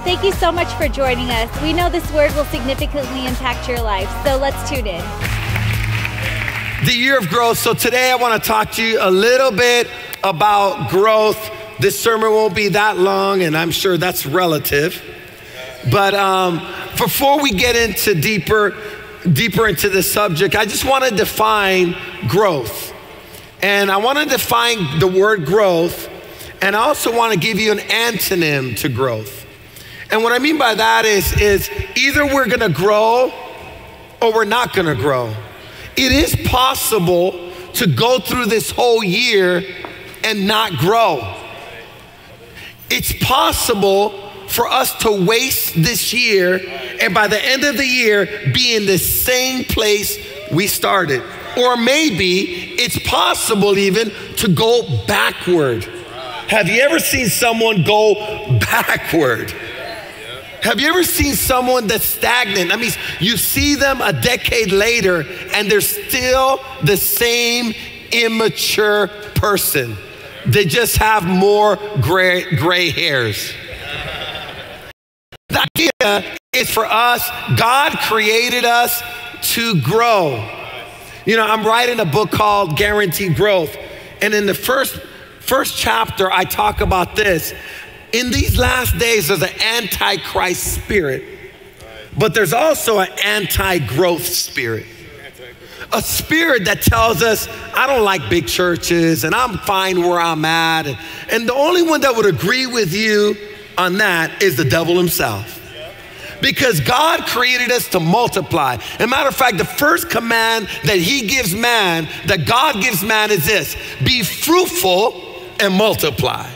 Thank you so much for joining us. We know this word will significantly impact your life, so let's tune in. The year of growth. So today I want to talk to you a little bit about growth. This sermon won't be that long, and I'm sure that's relative. But before we get into deeper into the subject, I just want to define growth. And I want to define the word growth, and I also want to give you an antonym to growth. And what I mean by that is either we're going to grow or we're not going to grow. It is possible to go through this whole year and not grow. It's possible for us to waste this year and by the end of the year be in the same place we started. Or maybe it's possible even to go backward. Have you ever seen someone go backward? Have you ever seen someone that's stagnant? That means you see them a decade later and they're still the same immature person. They just have more gray hairs. The idea is for us, God created us to grow. You know, I'm writing a book called Guaranteed Growth. And in the first chapter, I talk about this. In these last days, there's an antichrist spirit, but there's also an anti-growth spirit. A spirit that tells us, I don't like big churches and I'm fine where I'm at. And the only one that would agree with you on that is the devil himself. Because God created us to multiply. As a matter of fact, the first command that he gives man, that God gives man is this: be fruitful and multiply.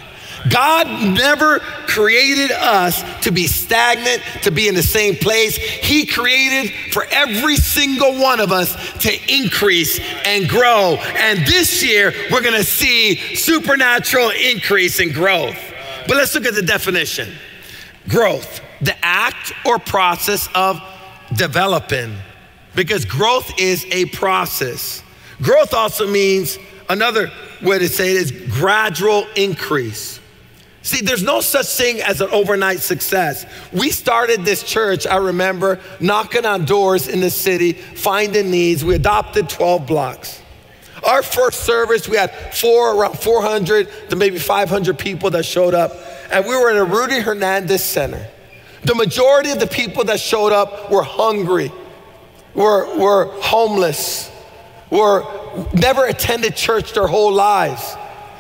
God never created us to be stagnant, to be in the same place. He created for every single one of us to increase and grow. And this year, we're going to see supernatural increase in growth. But let's look at the definition. Growth, the act or process of developing, because growth is a process. Growth also means, another way to say it is gradual increase. See, there's no such thing as an overnight success. We started this church, I remember, knocking on doors in the city, finding needs. We adopted 12 blocks. Our first service, we had around 400 to maybe 500 people that showed up. And we were in a Rudy Hernandez Center. The majority of the people that showed up were hungry, were homeless, were never attended church their whole lives.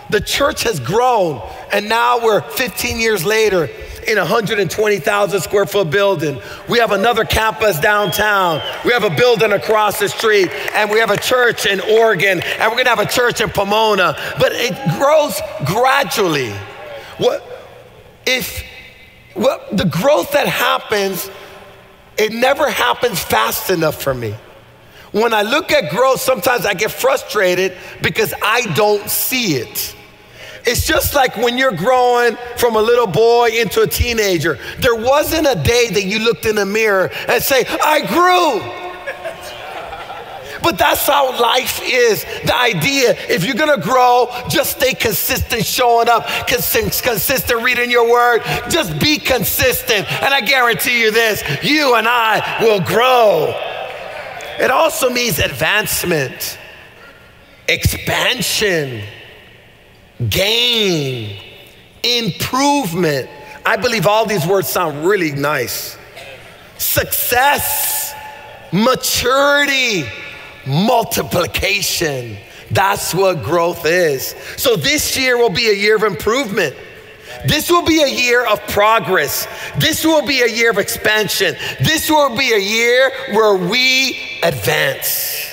The church has grown, and now we're 15 years later in a 120,000 square foot building. We have another campus downtown. We have a building across the street, and we have a church in Oregon, and we're gonna have a church in Pomona, but it grows gradually. The growth that happens, it never happens fast enough for me. When I look at growth, sometimes I get frustrated because I don't see it. It's just like when you're growing from a little boy into a teenager. There wasn't a day that you looked in the mirror and say, I grew. But that's how life is. The idea, if you're gonna grow, just stay consistent showing up, consistent reading your word, just be consistent. And I guarantee you this, you and I will grow. It also means advancement, expansion, gain, improvement. I believe all these words sound really nice. Success, maturity, multiplication. That's what growth is. So this year will be a year of improvement. This will be a year of progress. This will be a year of expansion. This will be a year where we advance.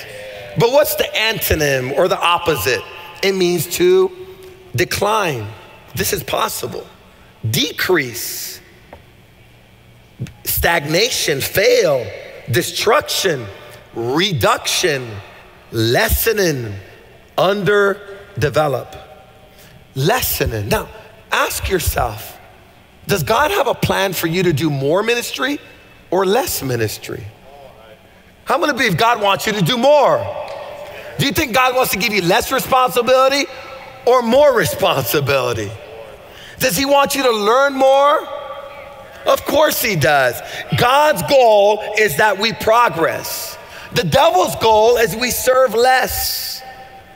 But what's the antonym or the opposite? It means to decline. This is possible. Decrease, stagnation, fail, destruction, reduction, lessening, underdevelop. Lessening. Now, ask yourself, does God have a plan for you to do more ministry or less ministry? How many believe God wants you to do more? Do you think God wants to give you less responsibility or more responsibility? Does he want you to learn more Of course he does. God's goal is that we progress. The devil's goal is we serve less.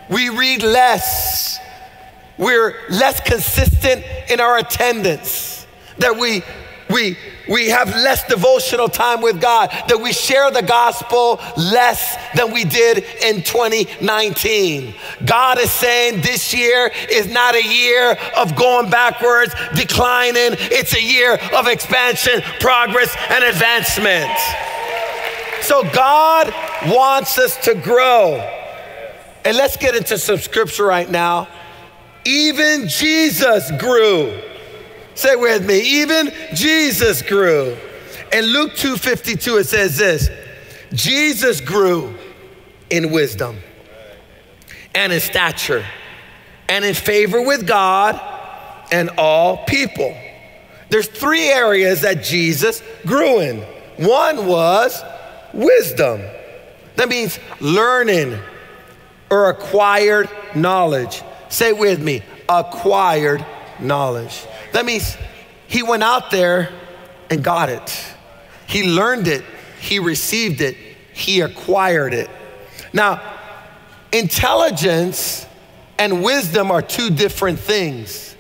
We read less. We're less consistent in our attendance. That we have less devotional time with God. That we share the gospel less than we did in 2019. God is saying this year is not a year of going backwards, declining. It's a year of expansion, progress, and advancement. So God wants us to grow. And let's get into some scripture right now. Even Jesus grew. Say it with me, even Jesus grew. In Luke 2:52, it says this, Jesus grew in wisdom and in stature and in favor with God and all people. There's three areas that Jesus grew in. One was wisdom. That means learning or acquired knowledge. Say it with me, acquired knowledge. That means he went out there and got it. He learned it, he received it, he acquired it. Now, intelligence and wisdom are two different things.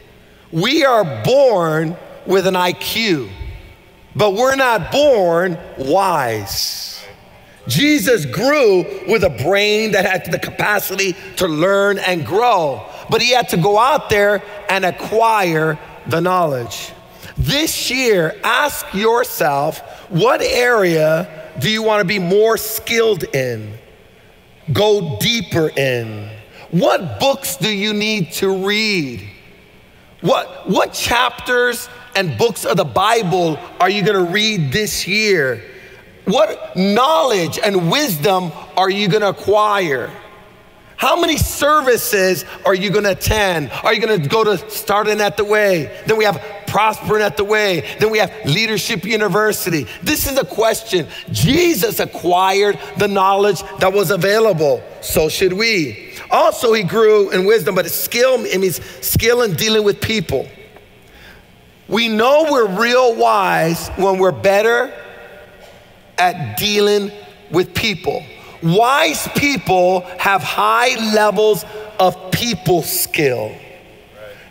We are born with an IQ, but we're not born wise. Jesus grew with a brain that had the capacity to learn and grow, but he had to go out there and acquire the knowledge. This year, ask yourself, what area do you want to be more skilled in? Go deeper in. What books do you need to read? What chapters and books of the Bible are you going to read this year? What knowledge and wisdom are you going to acquire? How many services are you gonna attend? Are you gonna go to Starting at the Way? Then we have Prospering at the Way. Then we have Leadership University. This is a question. Jesus acquired the knowledge that was available. So should we. Also, he grew in wisdom, but it means skill in dealing with people. We know we're real wise when we're better at dealing with people. Wise people have high levels of people skill.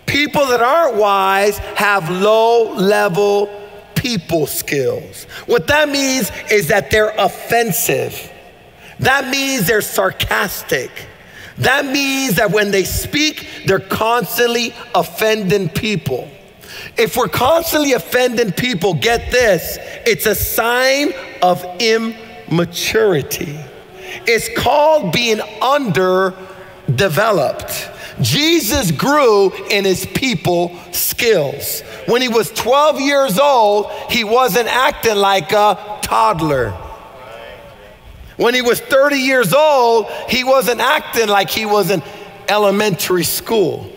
People that aren't wise have low level people skills. What that means is that they're offensive. That means they're sarcastic. That means that when they speak, they're constantly offending people. If we're constantly offending people, get this, it's a sign of immaturity. It's called being underdeveloped. Jesus grew in his people skills. When he was 12 years old, he wasn't acting like a toddler. When he was 30 years old, he wasn't acting like he was in elementary school.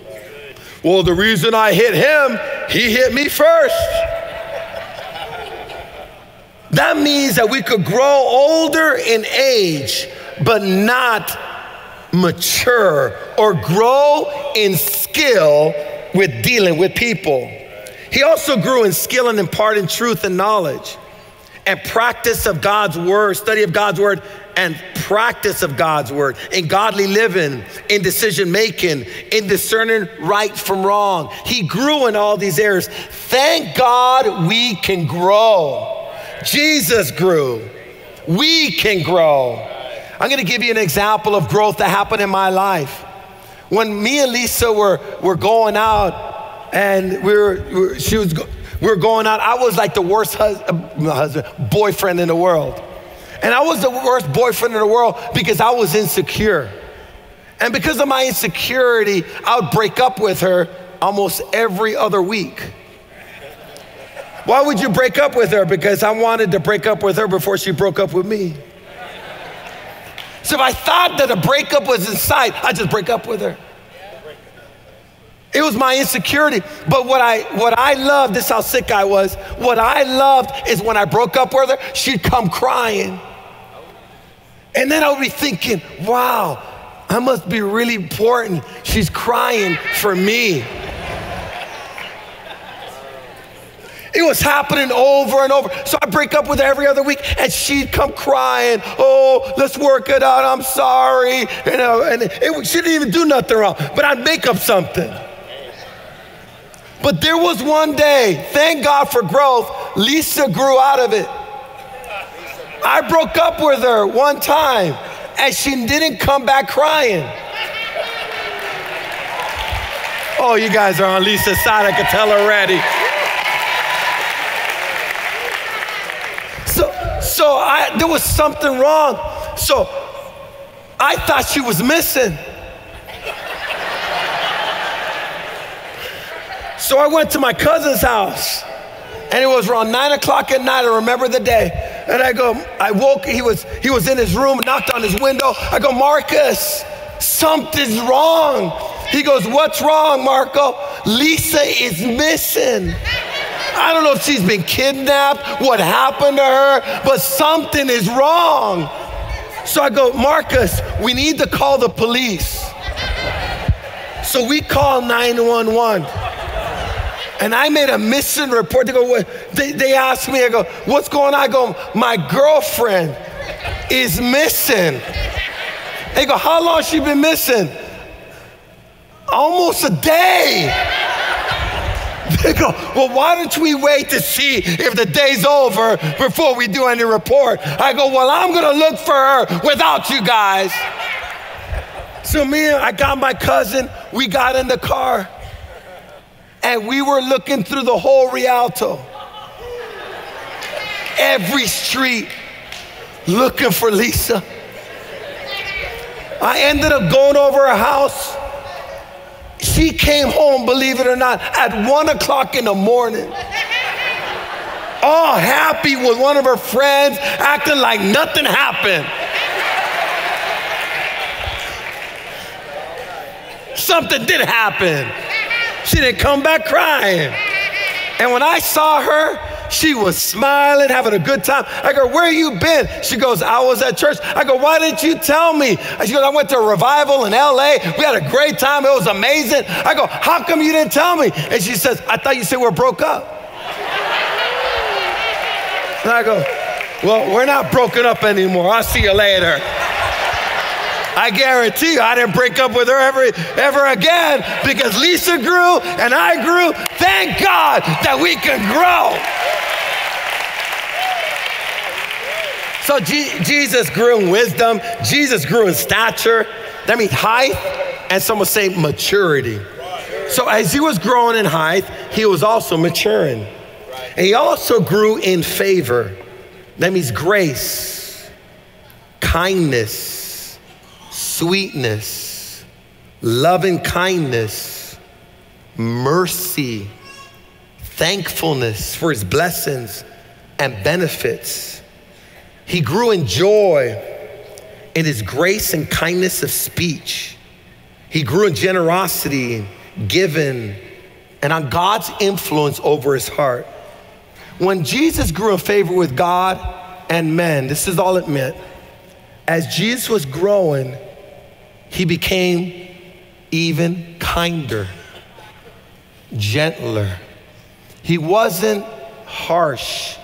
Well, the reason I hit him, he hit me first. That means that we could grow older in age, but not mature or grow in skill with dealing with people. He also grew in skill in imparting truth and knowledge and practice of God's word, study of God's word and practice of God's word, in godly living, in decision making, in discerning right from wrong. He grew in all these areas. Thank God we can grow. Jesus grew. We can grow. I'm going to give you an example of growth that happened in my life. When me and Lisa were going out and we were going out, I was like the worst boyfriend in the world. And I was the worst boyfriend in the world because I was insecure. And because of my insecurity, I would break up with her almost every other week. Why would you break up with her? Because I wanted to break up with her before she broke up with me. So if I thought that a breakup was in sight, I'd just break up with her. It was my insecurity. But what I loved, this is how sick I was, what I loved is when I broke up with her, she'd come crying. And then I would be thinking, wow, I must be really important. She's crying for me. It was happening over and over. So I break up with her every other week, and she'd come crying. Oh, let's work it out. I'm sorry. You know, and she didn't even do nothing wrong, but I'd make up something. But there was one day, thank God for growth, Lisa grew out of it. I broke up with her one time, and she didn't come back crying. Oh, you guys are on Lisa's side, I can tell already. So there was something wrong. So I thought she was missing. So I went to my cousin's house, and it was around 9 o'clock at night. I remember the day. And I go, I woke, he was in his room, knocked on his window. I go, Marcus, something's wrong. He goes, what's wrong, Marco? Lisa is missing. I don't know if she's been kidnapped, what happened to her, but something is wrong. So I go, Marcus, we need to call the police. So we call 911. And I made a missing report. They go, they asked me, I go, what's going on? I go, my girlfriend is missing. They go, how long has she been missing? Almost a day. They go, well, why don't we wait to see if the day's over before we do any report? I go, well, I'm gonna look for her without you guys. So I got my cousin, we got in the car. And we were looking through the whole Rialto, every street, looking for Lisa. I ended up going over her house. She came home, believe it or not, at 1 o'clock in the morning. All happy with one of her friends, acting like nothing happened. Something did happen. She didn't come back crying. And when I saw her, she was smiling, having a good time. I go, where you been? She goes, I was at church. I go, why didn't you tell me? She goes, I went to a revival in LA. We had a great time, it was amazing. I go, how come you didn't tell me? And she says, I thought you said we're broke up. And I go, well, we're not broken up anymore. I'll see you later. I guarantee you, I didn't break up with her ever again, because Lisa grew and I grew. Thank God that we can grow. So Jesus grew in wisdom. Jesus grew in stature. That means height, and some would say maturity. So as he was growing in height, he was also maturing. And he also grew in favor. That means grace, kindness, sweetness, loving kindness, mercy, thankfulness for his blessings and benefits. He grew in joy in his grace and kindness of speech. He grew in generosity, giving, and on God's influence over his heart. When Jesus grew in favor with God and men, this is all it meant. As Jesus was growing, he became even kinder, gentler. He wasn't harsh.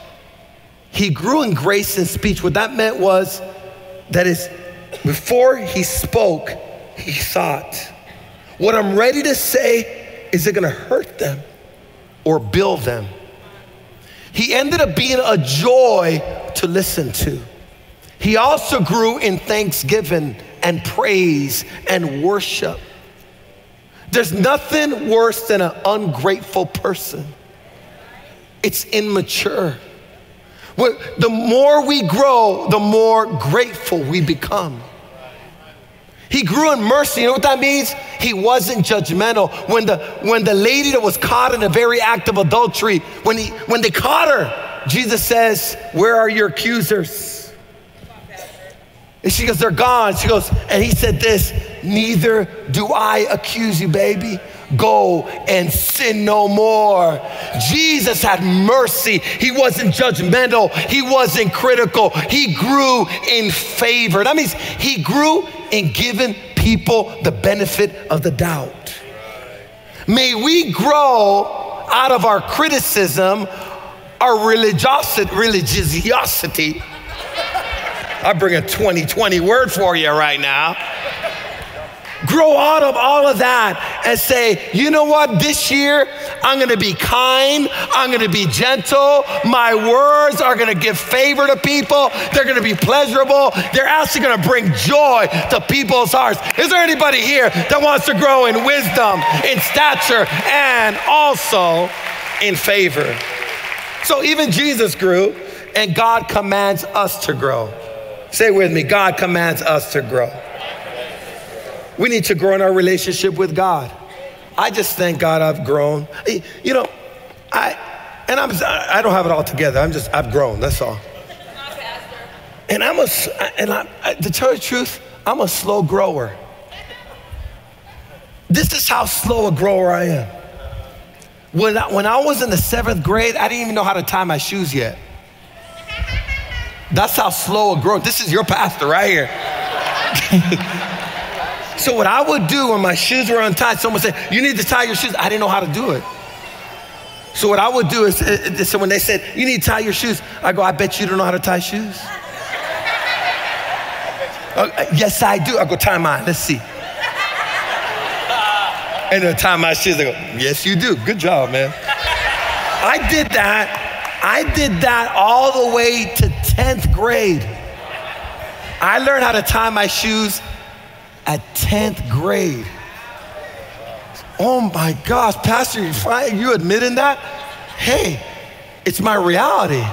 He grew in grace and speech. What that meant was that before he spoke, he thought. What I'm ready to say, is it gonna hurt them or build them? He ended up being a joy to listen to. He also grew in thanksgiving and praise and worship. There's nothing worse than an ungrateful person. It's immature. The more we grow, the more grateful we become. He grew in mercy. You know what that means? He wasn't judgmental. When the lady that was caught in a very act of adultery, when they caught her, Jesus says, where are your accusers? And she goes, they're gone. She goes, and he said this, neither do I accuse you, baby. Go and sin no more. Jesus had mercy. He wasn't judgmental. He wasn't critical. He grew in favor. That means he grew in giving people the benefit of the doubt. May we grow out of our criticism Our religiosity, I bring a 2020 word for you right now. Grow out of all of that and say, you know what, this year I'm gonna be kind, I'm gonna be gentle, my words are gonna give favor to people, they're gonna be pleasurable, they're actually gonna bring joy to people's hearts. Is there anybody here that wants to grow in wisdom, in stature, and also in favor? So even Jesus grew, and God commands us to grow. Say it with me, God commands us to grow. We need to grow in our relationship with God. I just thank God I've grown. You know, I don't have it all together. I've grown, that's all. And to tell you the truth, I'm a slow grower. This is how slow a grower I am. When I was in the 7th grade, I didn't even know how to tie my shoes yet. That's how slow a grower, this is your pastor right here. So what I would do when my shoes were untied, someone said, you need to tie your shoes. I didn't know how to do it. So what I would do is, so when they said, you need to tie your shoes, I go, I bet you don't know how to tie shoes. Yes, I do. I go, tie mine, let's see. And they'll tie my shoes, they go, yes, you do. Good job, man. I did that all the way to 10th grade. I learned how to tie my shoes at 10th grade. Oh my gosh, Pastor, you admitting that? Hey, it's my reality.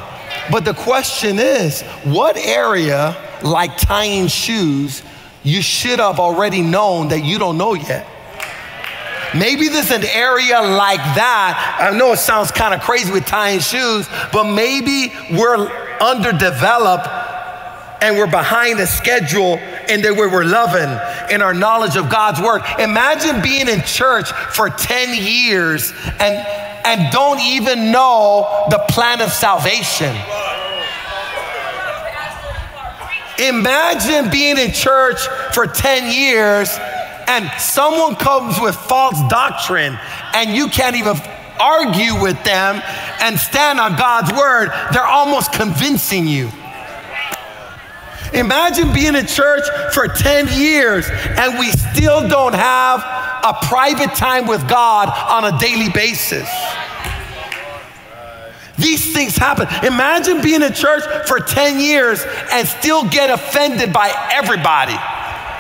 But the question is, what area, like tying shoes, you should have already known that you don't know yet? Maybe there's an area like that. I know it sounds kind of crazy with tying shoes, but maybe we're underdeveloped and we're behind the schedule in the way we're loving, in our knowledge of God's word. Imagine being in church for 10 years and don't even know the plan of salvation. Imagine being in church for 10 years and someone comes with false doctrine and you can't even argue with them and stand on God's word. They're almost convincing you. Imagine being in church for 10 years and we still don't have a private time with God on a daily basis. These things happen. Imagine being in church for 10 years and still get offended by everybody.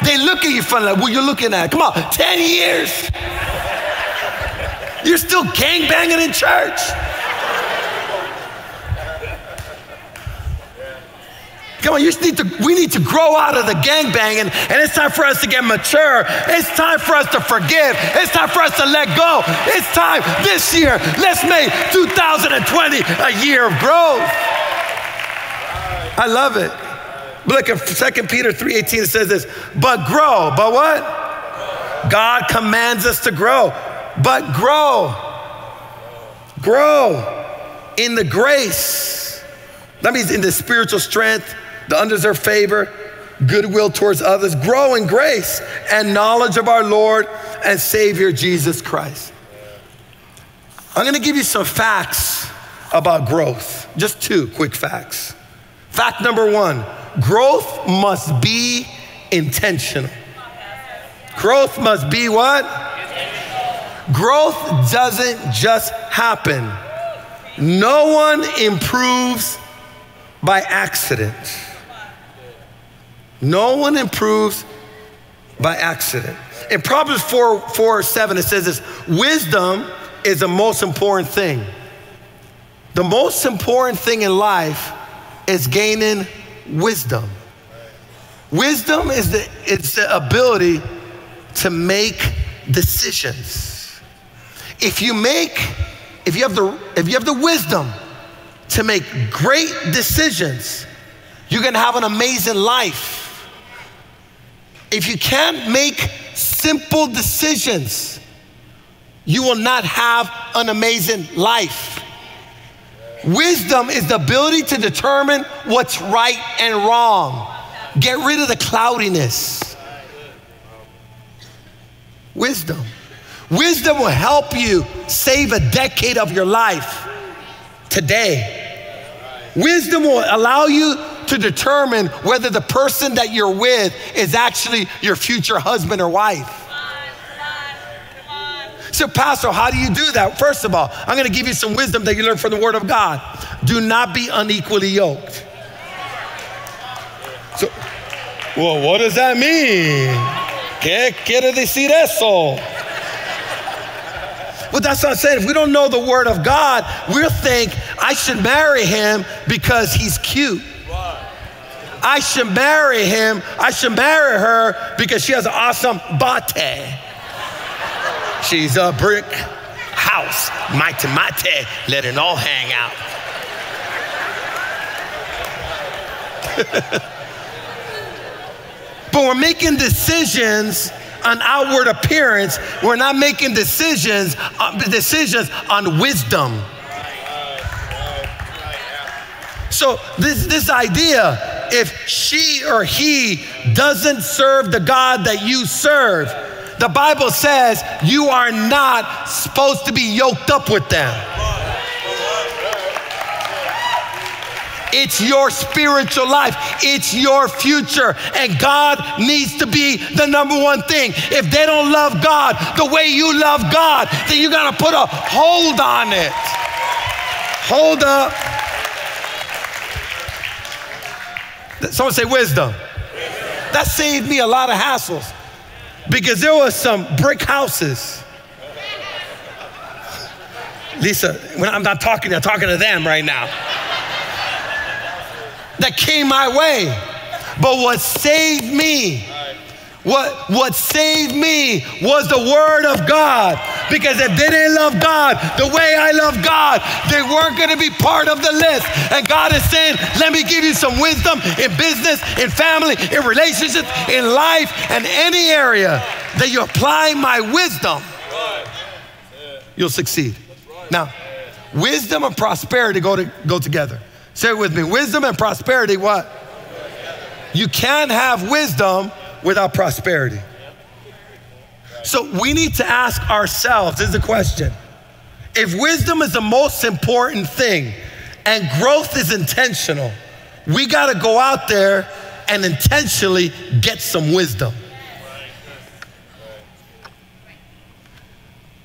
They look at you funny, like, what are you looking at? Come on, 10 years. You're still gangbanging in church. Come on, we need to grow out of the gangbanging, and it's time for us to get mature. It's time for us to forgive. It's time for us to let go. It's time this year, let's make 2020 a year of growth. I love it. Look at 2 Peter 3:18, it says this, but grow, but what? God commands us to grow, but grow in the grace. That means in the spiritual strength, the undeserved favor, goodwill towards others. Grow in grace and knowledge of our Lord and Savior, Jesus Christ. I'm gonna give you some facts about growth. Just 2 quick facts. Fact number 1, growth must be intentional. Growth must be what? Growth doesn't just happen. No one improves by accident. No one improves by accident. In Proverbs 4:4-7, it says this, wisdom is the most important thing. The most important thing in life is gaining wisdom. Wisdom is the ability to make decisions. If you have the wisdom to make great decisions, you're gonna have an amazing life. If you can't make simple decisions, you will not have an amazing life. Wisdom is the ability to determine what's right and wrong. Get rid of the cloudiness. Wisdom. Wisdom will help you save a decade of your life today. Wisdom will allow you to determine whether the person that you're with is actually your future husband or wife. So, Pastor, how do you do that? First of all, I'm going to give you some wisdom that you learn from the Word of God. Do not be unequally yoked. So, well, what does that mean? ¿Qué quiere decir eso? Well, that's what I'm saying. If we don't know the Word of God, we'll think, I should marry him because he's cute. I should marry him. I should marry her because she has an awesome body. She's a brick house. Mighty, mighty. Let it all hang out. But we're making decisions on outward appearance. We're not making decisions on wisdom. So this idea, if she or he doesn't serve the God that you serve, the Bible says you are not supposed to be yoked up with them. It's your spiritual life. It's your future. And God needs to be the number one thing. If they don't love God the way you love God, then you got to put a hold on it. Hold up. Someone say wisdom. That saved me a lot of hassles because there was some brick houses. Lisa, when I'm not talking to you, I'm talking to them right now. That came my way. But what saved me, what saved me was the Word of God. Because if they didn't love God the way I love God, they weren't going to be part of the list. And God is saying, let me give you some wisdom in business, in family, in relationships, in life, and any area that you apply my wisdom, you'll succeed. Now, wisdom and prosperity go together. Say it with me. Wisdom and prosperity, what? You can't have wisdom without prosperity. So we need to ask ourselves, this is the question. If wisdom is the most important thing and growth is intentional, we got to go out there and intentionally get some wisdom.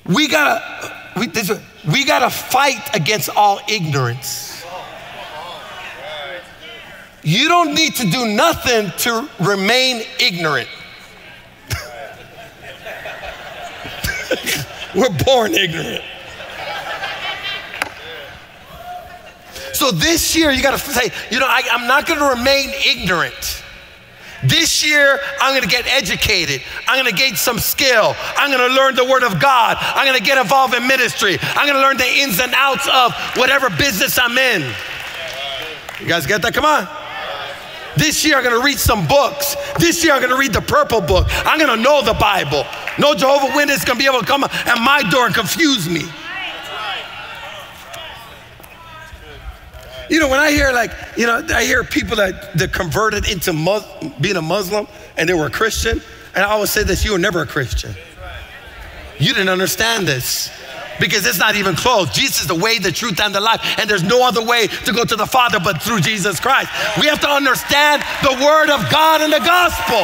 We got to fight against all ignorance. You don't need to do nothing to remain ignorant. We're born ignorant. So this year, you got to say, you know, I'm not going to remain ignorant. This year, I'm going to get educated. I'm going to gain some skill. I'm going to learn the Word of God. I'm going to get involved in ministry. I'm going to learn the ins and outs of whatever business I'm in. You guys get that? Come on. This year, I'm going to read some books. This year, I'm going to read the purple book. I'm going to know the Bible. No Jehovah's Witness is going to be able to come at my door and confuse me. You know, when I hear I hear people that converted into being a Muslim and they were a Christian, and I always say this, you were never a Christian. You didn't understand this. Because it's not even close. Jesus is the way, the truth, and the life. And there's no other way to go to the Father but through Jesus Christ. We have to understand the Word of God and the gospel.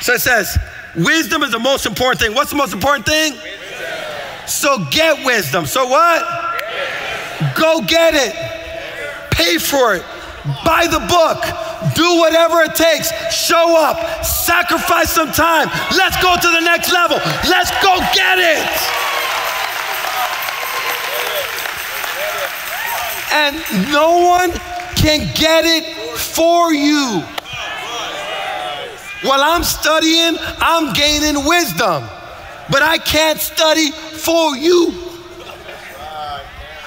So it says, wisdom is the most important thing. What's the most important thing? Wisdom. So get wisdom. So what? Yes. Go get it. Pay for it. Buy the book. Do whatever it takes. Show up. Sacrifice some time. Let's go to the next level. Let's go get it. And no one can get it for you. While I'm studying, I'm gaining wisdom. But I can't study for you.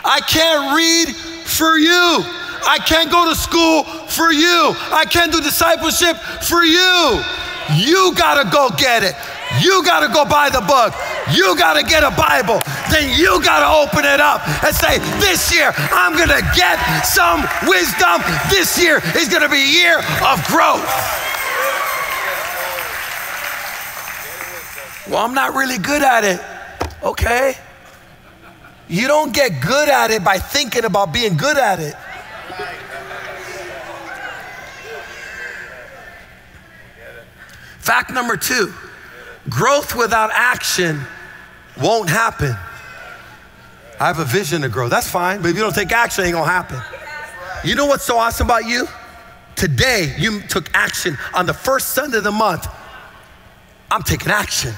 I can't read for you. I can't go to school for you. I can't do discipleship for you. You gotta go get it. You gotta go buy the book. You gotta get a Bible. Then you gotta open it up and say, this year, I'm gonna get some wisdom. This year is gonna be a year of growth. Well, I'm not really good at it. Okay. You don't get good at it by thinking about being good at it. Fact number two, growth without action won't happen. I have a vision to grow. That's fine, but if you don't take action, it ain't gonna happen. You know what's so awesome about you? Today, you took action on the first Sunday of the month. I'm taking action.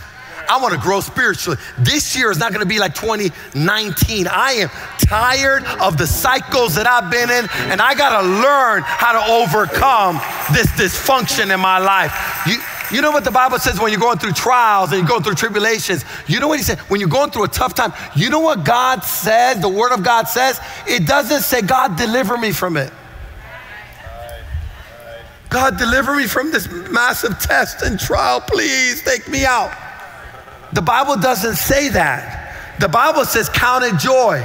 I want to grow spiritually. This year is not going to be like 2019. I am tired of the cycles that I've been in, and I got to learn how to overcome this dysfunction in my life. You know what the Bible says when you're going through trials and you're going through tribulations? You know what he said? When you're going through a tough time, you know what God says, the Word of God says? It doesn't say, God, deliver me from it. God, deliver me from this massive test and trial. Please take me out. The Bible doesn't say that. The Bible says count it joy.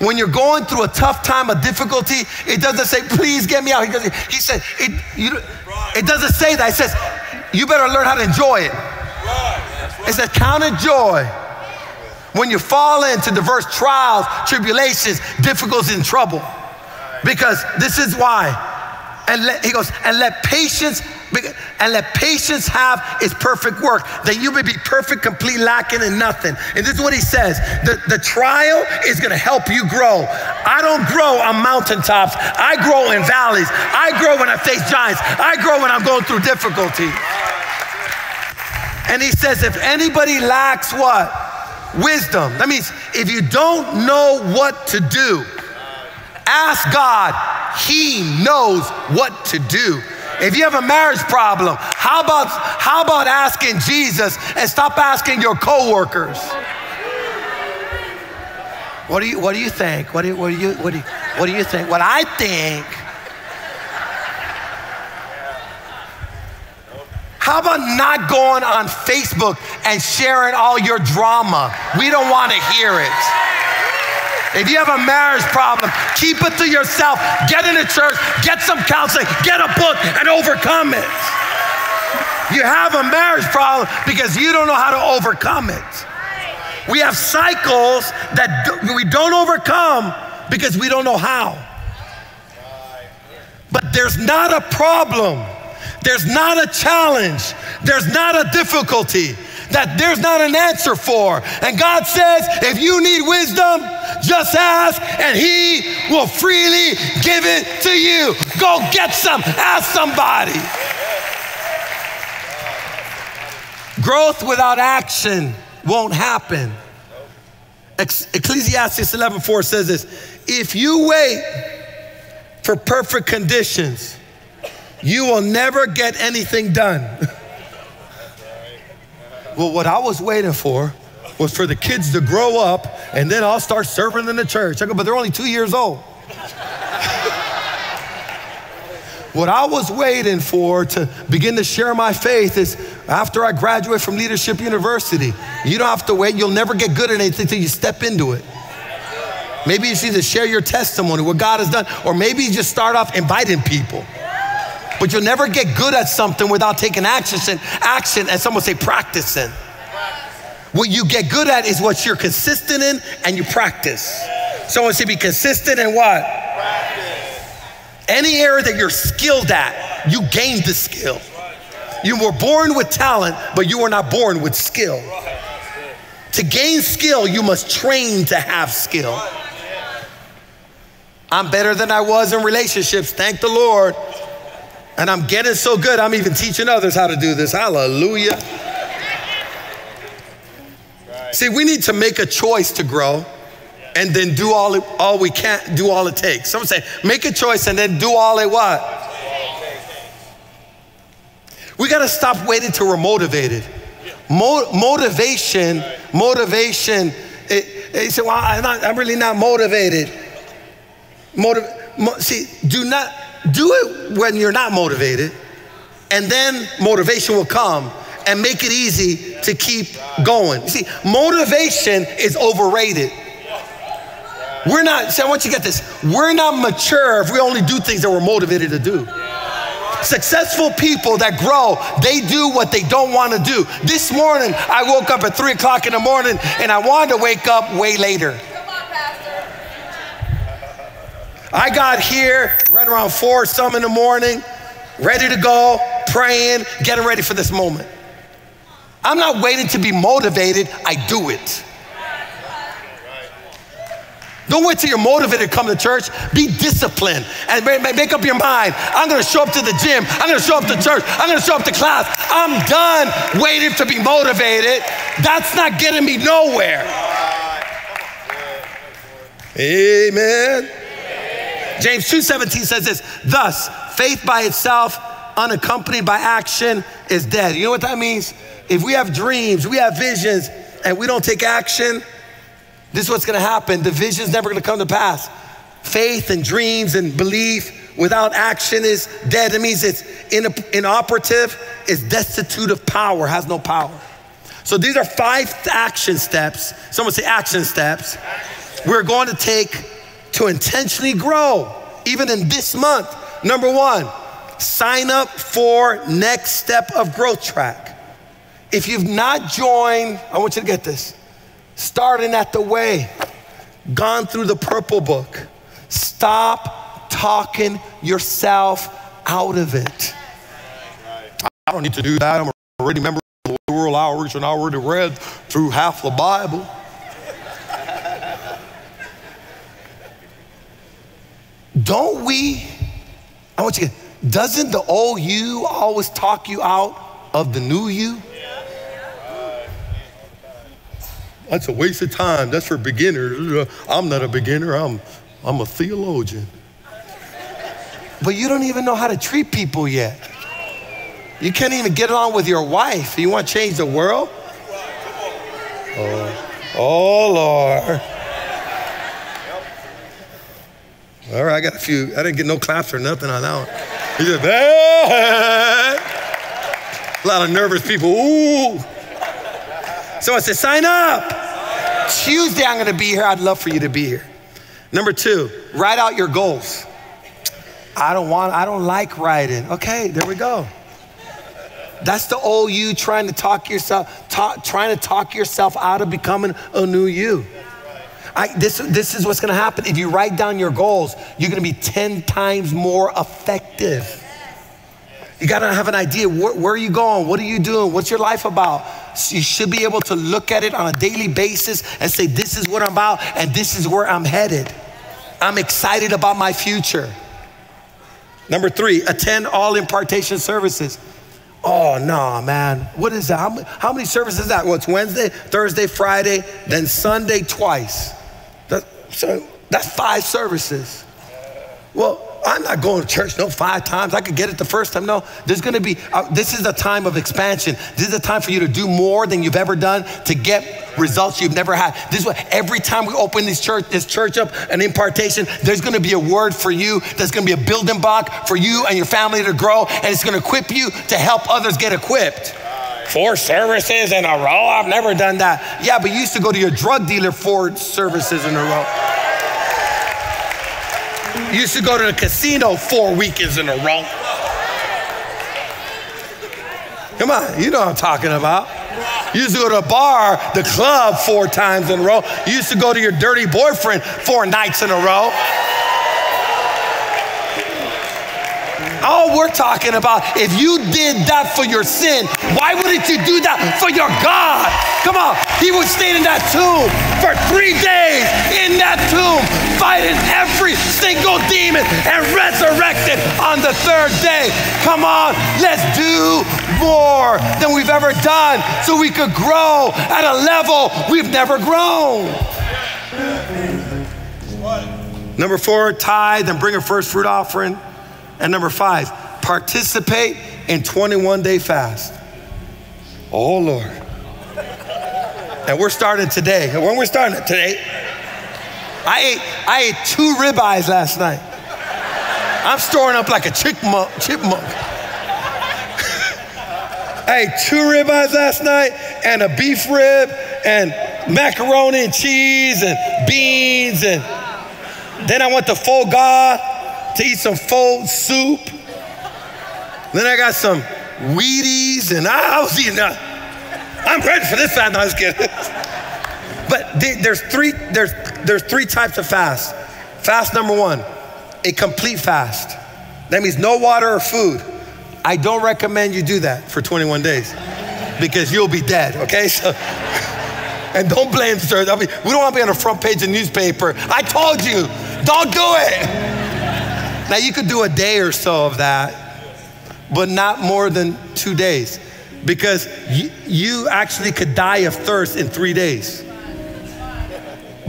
When you're going through a tough time, a difficulty, it doesn't say, please get me out. He said, it doesn't say that. It says, you better learn how to enjoy it. It says count it joy. When you fall into diverse trials, tribulations, difficulties, and trouble. Because this is why. He goes, and let patience have its perfect work, that you may be perfect, complete, lacking in nothing. And this is what he says. The trial is going to help you grow. I don't grow on mountaintops. I grow in valleys. I grow when I face giants. I grow when I'm going through difficulty. And he says, if anybody lacks what? Wisdom. That means if you don't know what to do, ask God. He knows what to do. If you have a marriage problem, how about asking Jesus and stop asking your coworkers? What do you think? What do you think? What I think. How about not going on Facebook and sharing all your drama? We don't want to hear it. If you have a marriage problem, keep it to yourself. Get into church, get some counseling, get a book, and overcome it. You have a marriage problem because you don't know how to overcome it. We have cycles that we don't overcome because we don't know how. But there's not a problem, there's not a challenge, there's not a difficulty that there's not an answer for. And God says, if you need wisdom, just ask, and he will freely give it to you. Go get some, ask somebody. Growth without action won't happen. Ecclesiastes 11:4 says this, if you wait for perfect conditions, you will never get anything done. Well, what I was waiting for was for the kids to grow up, and then I'll start serving in the church. I go, but they're only 2 years old. What I was waiting for to begin to share my faith is after I graduate from Leadership University. You don't have to wait. You'll never get good at anything until you step into it. Maybe you just need to share your testimony, what God has done, or maybe you just start off inviting people. But you'll never get good at something without taking action, and someone say practicing. What you get good at is what you're consistent in and you practice. Someone should be consistent in what? Practice. Any area that you're skilled at, you gain the skill. You were born with talent, but you were not born with skill. To gain skill, you must train to have skill. I'm better than I was in relationships, thank the Lord. And I'm getting so good, I'm even teaching others how to do this. Hallelujah. Right. See, we need to make a choice to grow and then do all we can, do all it takes. Someone say, make a choice and then do all it what? We gotta stop waiting till we're motivated. Motivation. You say, well, I'm really not motivated. Do it when you're not motivated, and then motivation will come and make it easy to keep going. You see, motivation is overrated. We're not, see, I want you to get this. We're not mature if we only do things that we're motivated to do. Successful people that grow, they do what they don't want to do. This morning, I woke up at 3 o'clock in the morning and I wanted to wake up way later. I got here right around 4 some in the morning, ready to go, praying, getting ready for this moment. I'm not waiting to be motivated, I do it. Don't wait till you're motivated to come to church. Be disciplined and make up your mind. I'm gonna show up to the gym. I'm gonna show up to church. I'm gonna show up to class. I'm done waiting to be motivated. That's not getting me nowhere. Amen. James 2:17 says this, thus, faith by itself, unaccompanied by action, is dead. You know what that means? If we have dreams, we have visions, and we don't take action, this is what's gonna happen. The vision's never gonna come to pass. Faith and dreams and belief without action is dead. It means it's inoperative, it's destitute of power, has no power. So these are 5 action steps. Someone say action steps. We're going to take to intentionally grow, even in this month. Number 1, sign up for Next Step of Growth Track. If you've not joined, I want you to get this. Starting at the way, gone through the purple book. Stop talking yourself out of it. I don't need to do that. I'm already a member of the World Outreach and I already read through half the Bible. Don't we, I want you to get, doesn't the old you always talk you out of the new you? That's a waste of time. That's for beginners. I'm not a beginner. I'm a theologian. But you don't even know how to treat people yet. You can't even get along with your wife. You want to change the world? Oh Lord. All right, I got a few. I didn't get no claps or nothing on that one. He said, hey! A lot of nervous people. Ooh. So I said, sign up. Tuesday, I'm gonna be here. I'd love for you to be here. Number 2, write out your goals. I don't like writing. Okay, there we go. That's the old you trying to talk yourself out of becoming a new you. This is what's gonna happen. If you write down your goals, you're gonna be 10 times more effective. You gotta have an idea, where are you going? What are you doing? What's your life about? So you should be able to look at it on a daily basis and say, this is what I'm about and this is where I'm headed. I'm excited about my future. Number 3, attend all impartation services. Oh, no, man. What is that? How many services is that? Well, it's Wednesday, Thursday, Friday, then Sunday twice. That's 5 services. Well, I'm not going to church, no, 5 times. I could get it the first time. No, there's going to be, this is a time of expansion. This is a time for you to do more than you've ever done to get results you've never had. This is what, every time we open this church up, an impartation, there's going to be a word for you. There's going to be a building block for you and your family to grow, and it's going to equip you to help others get equipped. 4 services in a row? I've never done that. Yeah, but you used to go to your drug dealer 4 services in a row. You used to go to the casino 4 weekends in a row. Come on, you know what I'm talking about. You used to go to a bar, the club 4 times in a row. You used to go to your dirty boyfriend 4 nights in a row. All we're talking about, if you did that for your sin, why wouldn't you do that for your God? Come on, he would stay in that tomb for 3 days, in that tomb, fighting every single demon and resurrected on the 3rd day. Come on, let's do more than we've ever done so we could grow at a level we've never grown. Number 4, tithe and bring a first fruit offering. And number 5, participate in 21-day fast. Oh, Lord. And we're starting today. When we're starting today, I ate 2 ribeyes last night. I'm storing up like a chipmunk. I ate 2 ribeyes last night and a beef rib and macaroni and cheese and beans. And then I went to Foie Gras to eat some faux soup. Then I got some Wheaties, and I was eating. I'm ready for this fast. No, I was kidding. But there's three types of fast. Fast number one, a complete fast. That means no water or food. I don't recommend you do that for 21 days because you'll be dead, okay? So, and don't blame sir. We don't want to be on the front page of the newspaper. I told you, don't do it. Now you could do a day or so of that, but not more than 2 days because you actually could die of thirst in 3 days.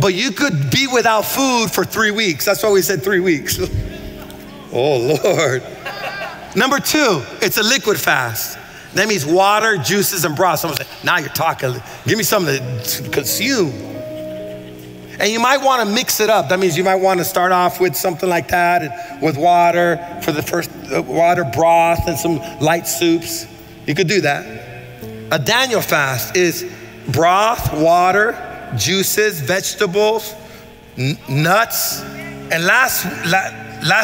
But you could be without food for 3 weeks. That's why we said 3 weeks. Oh, Lord. Number two, it's a liquid fast. That means water, juices, and broth. Someone said, now you're talking. Give me something to consume. And you might want to mix it up. That means you might want to start off with something like that, and with water for the first broth and some light soups. You could do that. A Daniel fast is broth, water, juices, vegetables, nuts. And last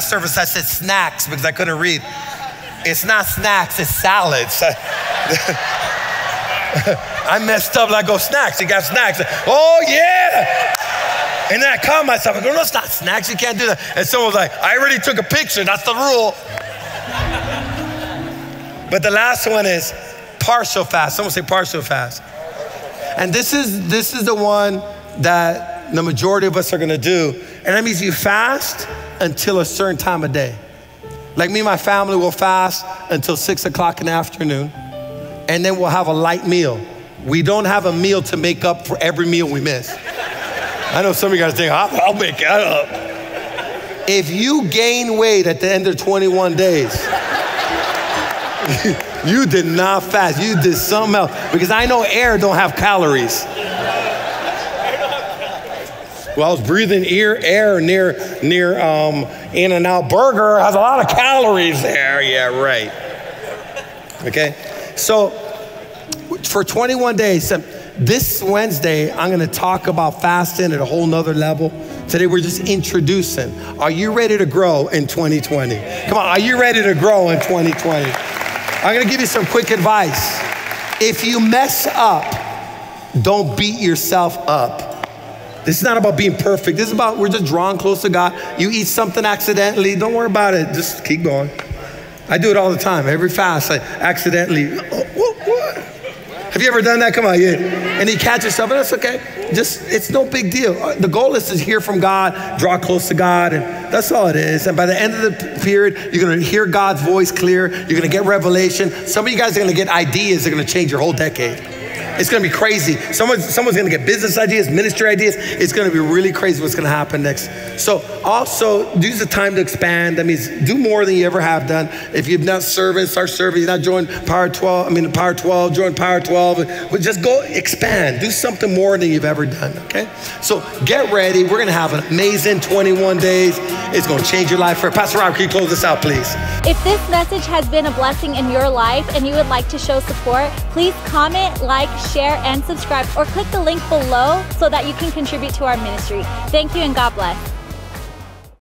service I said snacks because I couldn't read. It's not snacks, it's salads. I messed up and I go, snacks, you got snacks. Oh yeah. And then I caught myself, I go, no, it's not snacks, you can't do that. And someone was like, I already took a picture, that's the rule. But the last one is partial fast. Someone say partial fast. And this is the one that the majority of us are gonna do. And that means you fast until a certain time of day. Like me and my family will fast until 6 o'clock in the afternoon, and then we'll have a light meal. We don't have a meal to make up for every meal we miss. I know some of you guys think, I'll make that up. If you gain weight at the end of 21 days, you did not fast, you did something else. Because I know air don't have calories. Well, I was breathing air near In-N-Out Burger has a lot of calories there. Yeah, right. Okay, so for 21 days, this Wednesday, I'm gonna talk about fasting at a whole nother level. Today, we're just introducing. Are you ready to grow in 2020? Come on, are you ready to grow in 2020? I'm gonna give you some quick advice. If you mess up, don't beat yourself up. This is not about being perfect. This is about, we're just drawing close to God. You eat something accidentally, don't worry about it. Just keep going. I do it all the time. Every fast, I accidentally, oh, what? Have you ever done that? Come on, yeah. And you catch yourself, and that's okay. Just, it's no big deal. The goal is to hear from God, draw close to God, and that's all it is. And by the end of the period, you're gonna hear God's voice clear. You're gonna get revelation. Some of you guys are gonna get ideas that are gonna change your whole decade. It's gonna be crazy. Someone's gonna get business ideas, ministry ideas. It's gonna be really crazy what's gonna happen next. So also, use the time to expand. That means do more than you ever have done. If you're not serving, start serving. You're not joining Power 12, join Power 12. But just go expand. Do something more than you've ever done, okay? So get ready. We're gonna have an amazing 21 days. It's gonna change your life forever. Pastor Rob, can you close this out, please? If this message has been a blessing in your life and you would like to show support, please comment, like, share, and subscribe, or click the link below so that you can contribute to our ministry. Thank you and God bless.